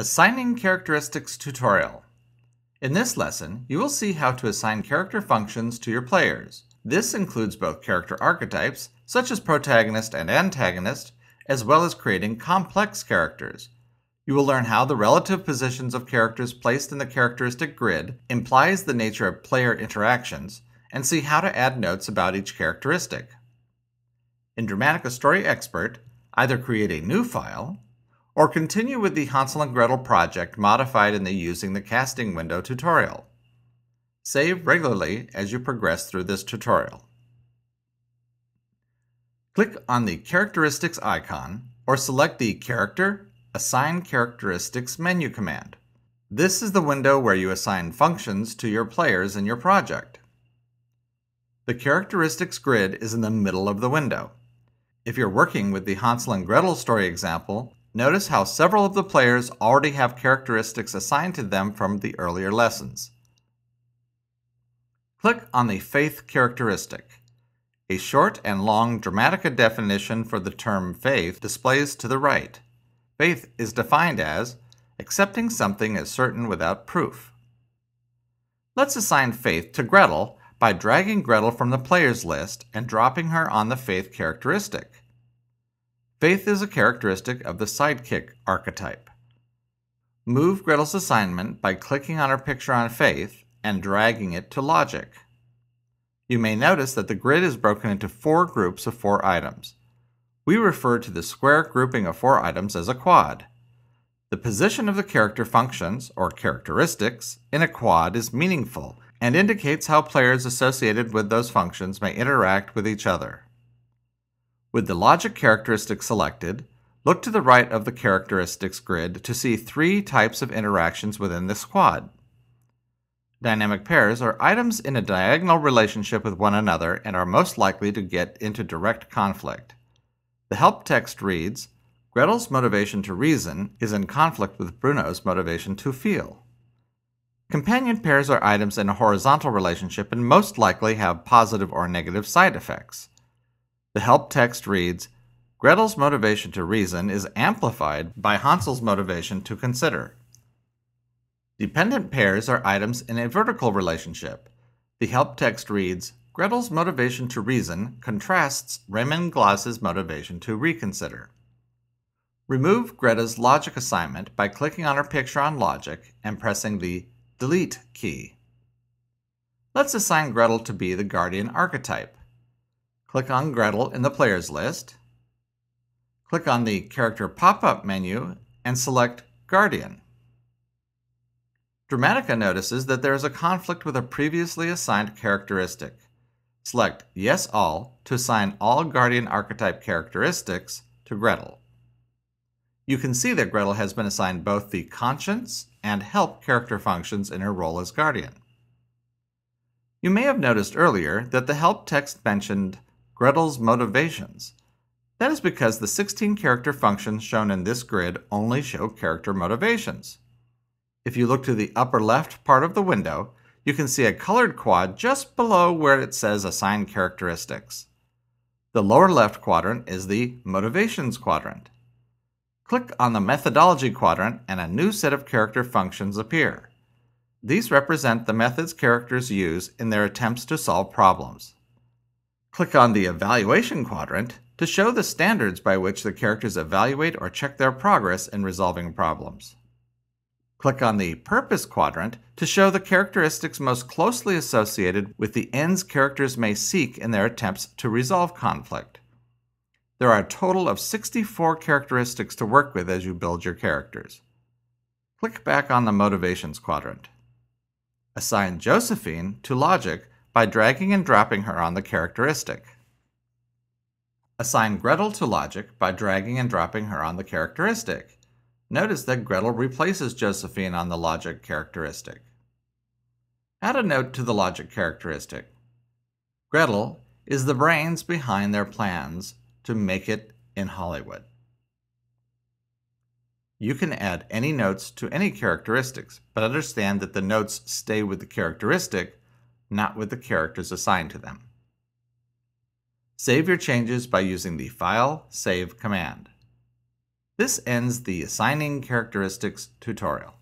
Assigning Characteristics Tutorial. In this lesson, you will see how to assign character functions to your players. This includes both character archetypes, such as protagonist and antagonist, as well as creating complex characters. You will learn how the relative positions of characters placed in the characteristic grid implies the nature of player interactions, and see how to add notes about each characteristic. In Dramatica Story Expert, either create a new file, or continue with the Hansel and Gretel project modified in the Using the Casting Window tutorial. Save regularly as you progress through this tutorial. Click on the Characteristics icon, or select the Character, Assign Characteristics menu command. This is the window where you assign functions to your players in your project. The characteristics grid is in the middle of the window. If you're working with the Hansel and Gretel story example, notice how several of the players already have characteristics assigned to them from the earlier lessons. Click on the Faith characteristic. A short and long Dramatica definition for the term faith displays to the right. Faith is defined as accepting something as certain without proof. Let's assign faith to Gretel by dragging Gretel from the players list and dropping her on the faith characteristic. Faith is a characteristic of the sidekick archetype. Move Gretel's assignment by clicking on her picture on faith and dragging it to logic. You may notice that the grid is broken into four groups of four items. We refer to the square grouping of four items as a quad. The position of the character functions, or characteristics, in a quad is meaningful and indicates how players associated with those functions may interact with each other. With the logic characteristic selected, look to the right of the characteristics grid to see three types of interactions within this quad. Dynamic pairs are items in a diagonal relationship with one another and are most likely to get into direct conflict. The help text reads, "Gretel's motivation to reason is in conflict with Bruno's motivation to feel." Companion pairs are items in a horizontal relationship and most likely have positive or negative side effects. The help text reads, "Gretel's motivation to reason is amplified by Hansel's motivation to consider." Dependent pairs are items in a vertical relationship. The help text reads, "Gretel's motivation to reason contrasts Raymond Gloss's motivation to reconsider." Remove Greta's logic assignment by clicking on her picture on logic and pressing the Delete key. Let's assign Gretel to be the guardian archetype. Click on Gretel in the players list. Click on the Character pop-up menu and select Guardian. Dramatica notices that there is a conflict with a previously assigned characteristic. Select Yes All to assign all Guardian archetype characteristics to Gretel. You can see that Gretel has been assigned both the Conscience and Help character functions in her role as Guardian. You may have noticed earlier that the help text mentioned Gretel's motivations. That is because the 16 character functions shown in this grid only show character motivations. If you look to the upper left part of the window, you can see a colored quad just below where it says Assign Characteristics. The lower left quadrant is the Motivations quadrant. Click on the Methodology quadrant and a new set of character functions appear. These represent the methods characters use in their attempts to solve problems. Click on the Evaluation quadrant to show the standards by which the characters evaluate or check their progress in resolving problems. Click on the Purpose quadrant to show the characteristics most closely associated with the ends characters may seek in their attempts to resolve conflict. There are a total of 64 characteristics to work with as you build your characters. Click back on the Motivations quadrant. Assign Josephine to logic by dragging and dropping her on the characteristic. Assign Gretel to logic by dragging and dropping her on the characteristic. Notice that Gretel replaces Josephine on the logic characteristic. Add a note to the logic characteristic. Gretel is the brains behind their plans to make it in Hollywood. You can add any notes to any characteristics, but understand that the notes stay with the characteristic, not with the characters assigned to them. Save your changes by using the File, Save command. This ends the Assigning Characteristics tutorial.